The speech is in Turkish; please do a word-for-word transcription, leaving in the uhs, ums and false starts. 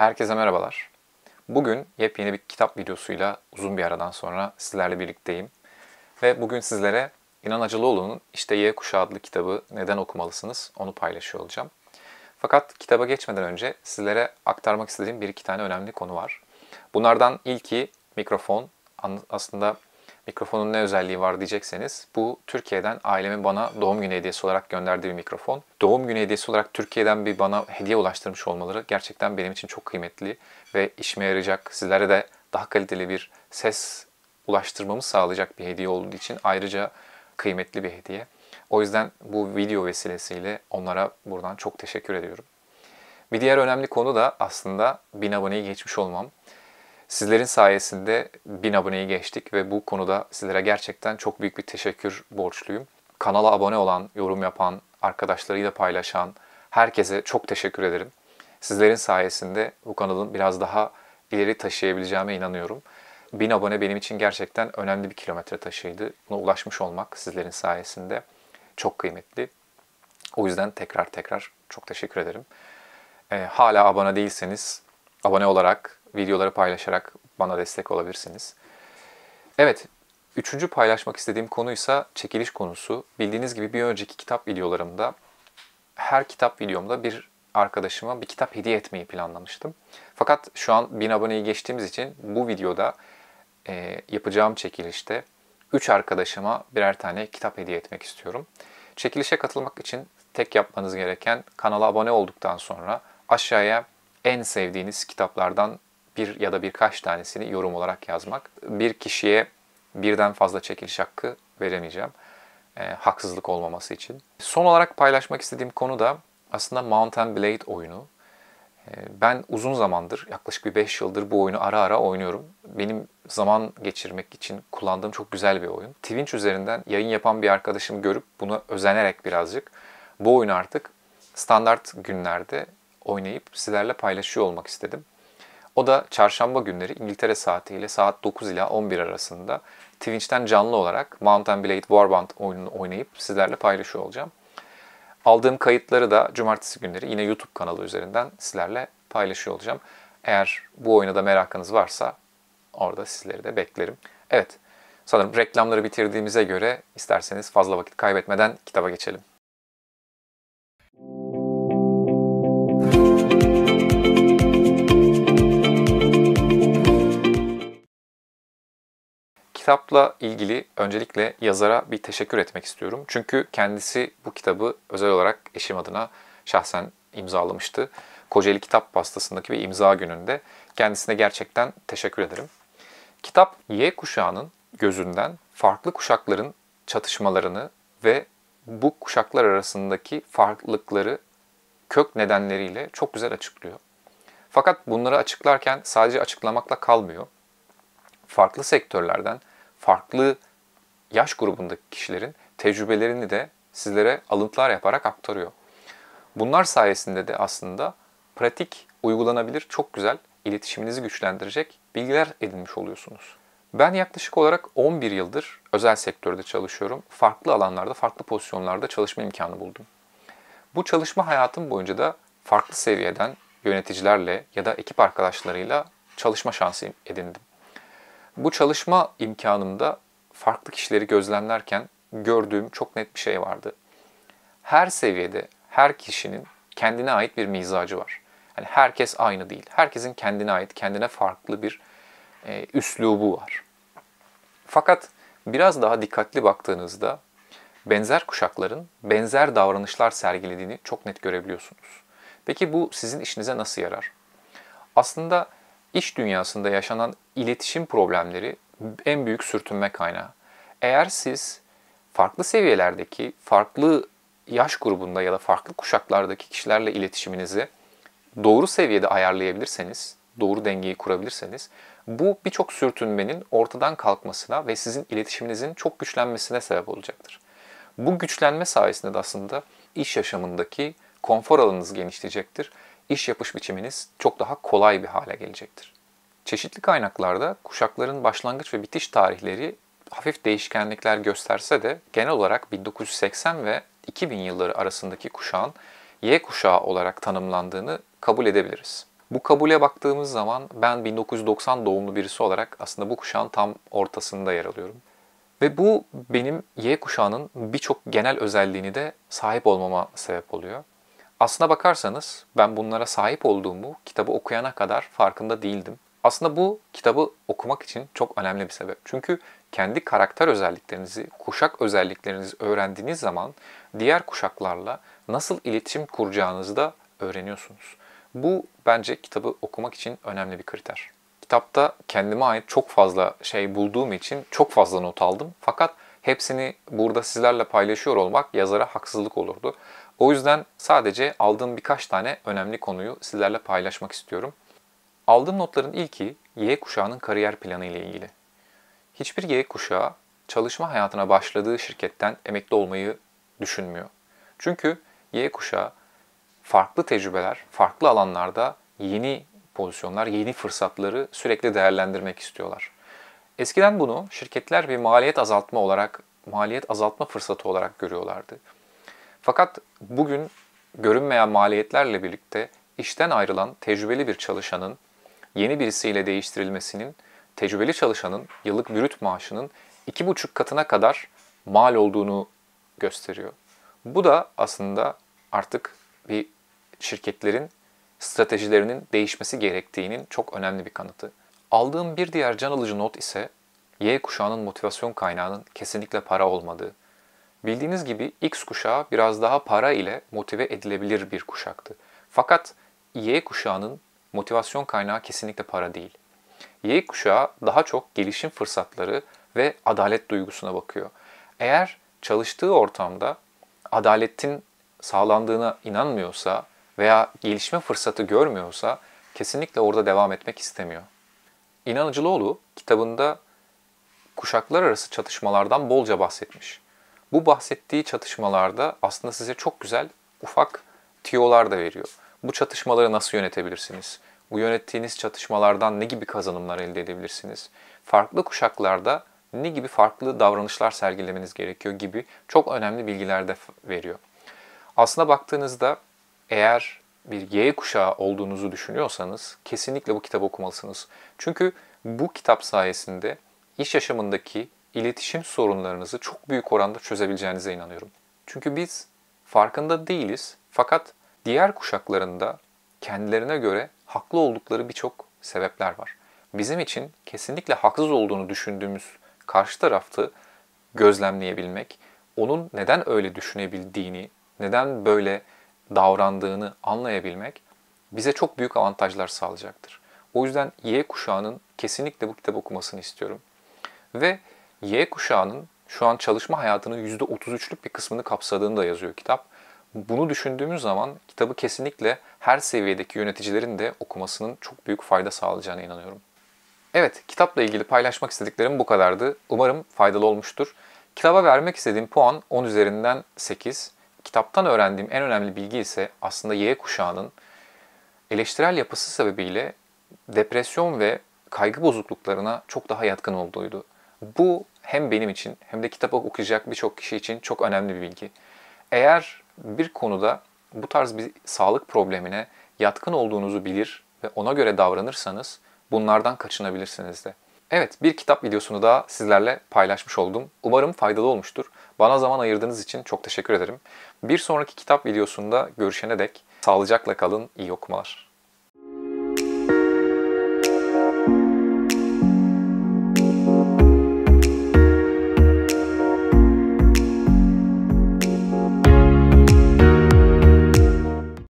Herkese merhabalar. Bugün yepyeni bir kitap videosuyla uzun bir aradan sonra sizlerle birlikteyim. Ve bugün sizlere İnan Acılıoğlu'nun İşte Y Kuşağı adlı kitabı neden okumalısınız onu paylaşıyor olacağım. Fakat kitaba geçmeden önce sizlere aktarmak istediğim bir iki tane önemli konu var. Bunlardan ilki mikrofon. Aslında mikrofonun ne özelliği var diyecekseniz bu Türkiye'den ailemin bana doğum günü hediyesi olarak gönderdiği bir mikrofon. Doğum günü hediyesi olarak Türkiye'den bir bana hediye ulaştırmış olmaları gerçekten benim için çok kıymetli ve işime yarayacak, sizlere de daha kaliteli bir ses ulaştırmamı sağlayacak bir hediye olduğu için ayrıca kıymetli bir hediye. O yüzden bu video vesilesiyle onlara buradan çok teşekkür ediyorum. Bir diğer önemli konu da aslında bin aboneyi geçmiş olmam. Sizlerin sayesinde bin aboneyi geçtik ve bu konuda sizlere gerçekten çok büyük bir teşekkür borçluyum. Kanala abone olan, yorum yapan, arkadaşlarıyla paylaşan herkese çok teşekkür ederim. Sizlerin sayesinde bu kanalın biraz daha ileri taşıyabileceğime inanıyorum. bin abone benim için gerçekten önemli bir kilometre taşıydı. Buna ulaşmış olmak sizlerin sayesinde çok kıymetli. O yüzden tekrar tekrar çok teşekkür ederim. Ee, hala abone değilseniz abone olarak, videoları paylaşarak bana destek olabilirsiniz. Evet, üçüncü paylaşmak istediğim konuysa çekiliş konusu. Bildiğiniz gibi bir önceki kitap videolarımda, her kitap videomda bir arkadaşıma bir kitap hediye etmeyi planlamıştım. Fakat şu an bin aboneyi geçtiğimiz için bu videoda e, yapacağım çekilişte üç arkadaşıma birer tane kitap hediye etmek istiyorum. Çekilişe katılmak için tek yapmanız gereken kanala abone olduktan sonra aşağıya en sevdiğiniz kitaplardan bir ya da birkaç tanesini yorum olarak yazmak. Bir kişiye birden fazla çekiliş hakkı veremeyeceğim. E, haksızlık olmaması için. Son olarak paylaşmak istediğim konu da aslında Mount and Blade oyunu. E, ben uzun zamandır, yaklaşık bir beş yıldır bu oyunu ara ara oynuyorum. Benim zaman geçirmek için kullandığım çok güzel bir oyun. Twitch üzerinden yayın yapan bir arkadaşım görüp buna özenerek birazcık bu oyunu artık standart günlerde oynayıp sizlerle paylaşıyor olmak istedim. O da çarşamba günleri İngiltere saatiyle saat dokuz ile on bir arasında Twitch'ten canlı olarak Mount and Blade Warband oyununu oynayıp sizlerle paylaşıyor olacağım. Aldığım kayıtları da cumartesi günleri yine YouTube kanalı üzerinden sizlerle paylaşıyor olacağım. Eğer bu oyuna da merakınız varsa orada sizleri de beklerim. Evet, sanırım reklamları bitirdiğimize göre isterseniz fazla vakit kaybetmeden kitaba geçelim. Kitapla ilgili öncelikle yazara bir teşekkür etmek istiyorum. Çünkü kendisi bu kitabı özel olarak eşim adına şahsen imzalamıştı. Kocaeli Kitap Bastası'ndaki bir imza gününde kendisine gerçekten teşekkür ederim. Kitap Y kuşağının gözünden farklı kuşakların çatışmalarını ve bu kuşaklar arasındaki farklılıkları kök nedenleriyle çok güzel açıklıyor. Fakat bunları açıklarken sadece açıklamakla kalmıyor. Farklı sektörlerden, farklı yaş grubundaki kişilerin tecrübelerini de sizlere alıntılar yaparak aktarıyor. Bunlar sayesinde de aslında pratik, uygulanabilir, çok güzel iletişiminizi güçlendirecek bilgiler edinmiş oluyorsunuz. Ben yaklaşık olarak on bir yıldır özel sektörde çalışıyorum. Farklı alanlarda, farklı pozisyonlarda çalışma imkanı buldum. Bu çalışma hayatım boyunca da farklı seviyeden yöneticilerle ya da ekip arkadaşlarıyla çalışma şansı edindim. Bu çalışma imkanımda farklı kişileri gözlemlerken gördüğüm çok net bir şey vardı. Her seviyede her kişinin kendine ait bir mizacı var. Yani herkes aynı değil. Herkesin kendine ait, kendine farklı bir e, üslubu var. Fakat biraz daha dikkatli baktığınızda benzer kuşakların benzer davranışlar sergilediğini çok net görebiliyorsunuz. Peki bu sizin işinize nasıl yarar? Aslında İş dünyasında yaşanan iletişim problemleri en büyük sürtünme kaynağı. Eğer siz farklı seviyelerdeki, farklı yaş grubunda ya da farklı kuşaklardaki kişilerle iletişiminizi doğru seviyede ayarlayabilirseniz, doğru dengeyi kurabilirseniz, bu birçok sürtünmenin ortadan kalkmasına ve sizin iletişiminizin çok güçlenmesine sebep olacaktır. Bu güçlenme sayesinde de aslında iş yaşamındaki konfor alanınız genişleyecektir. İş yapış biçiminiz çok daha kolay bir hale gelecektir. Çeşitli kaynaklarda kuşakların başlangıç ve bitiş tarihleri hafif değişkenlikler gösterse de genel olarak bin dokuz yüz seksen ve iki bin yılları arasındaki kuşağın Y kuşağı olarak tanımlandığını kabul edebiliriz. Bu kabule baktığımız zaman ben bin dokuz yüz doksan doğumlu birisi olarak aslında bu kuşağın tam ortasında yer alıyorum. Ve bu benim Y kuşağının birçok genel özelliğini de sahip olmama sebep oluyor. Aslına bakarsanız ben bunlara sahip olduğumu kitabı okuyana kadar farkında değildim. Aslında bu kitabı okumak için çok önemli bir sebep. Çünkü kendi karakter özelliklerinizi, kuşak özelliklerinizi öğrendiğiniz zaman diğer kuşaklarla nasıl iletişim kuracağınızı da öğreniyorsunuz. Bu bence kitabı okumak için önemli bir kriter. Kitapta kendime ait çok fazla şey bulduğum için çok fazla not aldım. Fakat hepsini burada sizlerle paylaşıyor olmak yazara haksızlık olurdu. O yüzden sadece aldığım birkaç tane önemli konuyu sizlerle paylaşmak istiyorum. Aldığım notların ilki Y kuşağının kariyer planı ile ilgili. Hiçbir Y kuşağı çalışma hayatına başladığı şirketten emekli olmayı düşünmüyor. Çünkü Y kuşağı farklı tecrübeler, farklı alanlarda yeni pozisyonlar, yeni fırsatları sürekli değerlendirmek istiyorlar. Eskiden bunu şirketler bir maliyet azaltma olarak, maliyet azaltma fırsatı olarak görüyorlardı. Fakat bugün görünmeyen maliyetlerle birlikte işten ayrılan tecrübeli bir çalışanın yeni birisiyle değiştirilmesinin, tecrübeli çalışanın yıllık bürüt maaşının iki buçuk katına kadar mal olduğunu gösteriyor. Bu da aslında artık bir şirketlerin stratejilerinin değişmesi gerektiğinin çok önemli bir kanıtı. Aldığım bir diğer can alıcı not ise Y kuşağının motivasyon kaynağının kesinlikle para olmadığı. Bildiğiniz gibi X kuşağı biraz daha para ile motive edilebilir bir kuşaktı. Fakat Y kuşağının motivasyon kaynağı kesinlikle para değil. Y kuşağı daha çok gelişim fırsatları ve adalet duygusuna bakıyor. Eğer çalıştığı ortamda adaletin sağlandığına inanmıyorsa veya gelişme fırsatı görmüyorsa kesinlikle orada devam etmek istemiyor. İnan Acılıoğlu kitabında kuşaklar arası çatışmalardan bolca bahsetmiş. Bu bahsettiği çatışmalarda aslında size çok güzel ufak tiyolar da veriyor. Bu çatışmaları nasıl yönetebilirsiniz? Bu yönettiğiniz çatışmalardan ne gibi kazanımlar elde edebilirsiniz? Farklı kuşaklarda ne gibi farklı davranışlar sergilemeniz gerekiyor gibi çok önemli bilgiler de veriyor. Aslına baktığınızda eğer bir Y kuşağı olduğunuzu düşünüyorsanız kesinlikle bu kitabı okumalısınız. Çünkü bu kitap sayesinde iş yaşamındaki iletişim sorunlarınızı çok büyük oranda çözebileceğinize inanıyorum. Çünkü biz farkında değiliz fakat diğer kuşaklarında kendilerine göre haklı oldukları birçok sebepler var. Bizim için kesinlikle haksız olduğunu düşündüğümüz karşı tarafı gözlemleyebilmek, onun neden öyle düşünebildiğini, neden böyle davrandığını anlayabilmek bize çok büyük avantajlar sağlayacaktır. O yüzden Y kuşağının kesinlikle bu kitabı okumasını istiyorum. Ve Y kuşağının şu an çalışma hayatının yüzde otuz üçlük bir kısmını kapsadığını da yazıyor kitap. Bunu düşündüğümüz zaman kitabı kesinlikle her seviyedeki yöneticilerin de okumasının çok büyük fayda sağlayacağına inanıyorum. Evet, kitapla ilgili paylaşmak istediklerim bu kadardı. Umarım faydalı olmuştur. Kitaba vermek istediğim puan on üzerinden sekiz. Kitaptan öğrendiğim en önemli bilgi ise aslında Y kuşağının eleştirel yapısı sebebiyle depresyon ve kaygı bozukluklarına çok daha yatkın olduğuydu. Bu hem benim için hem de kitap okuyacak birçok kişi için çok önemli bir bilgi. Eğer bir konuda bu tarz bir sağlık problemine yatkın olduğunuzu bilir ve ona göre davranırsanız bunlardan kaçınabilirsiniz de. Evet, bir kitap videosunu daha sizlerle paylaşmış oldum. Umarım faydalı olmuştur. Bana zaman ayırdığınız için çok teşekkür ederim. Bir sonraki kitap videosunda görüşene dek sağlıcakla kalın, iyi okumalar.